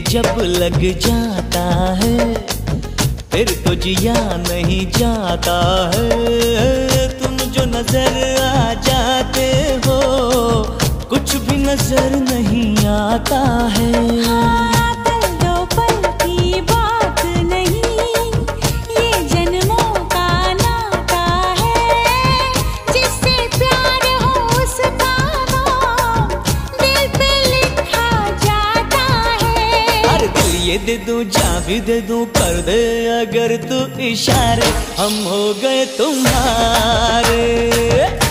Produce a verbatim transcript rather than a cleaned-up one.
में जब लग जाता है फिर तो जिया नहीं जाता है। तुम जो नजर आ जाते हो कुछ भी नजर नहीं आता है। हाँ। दे दूं जा भी दे दूं कर दे अगर तू इशारे, हम हो गए तुम्हारे।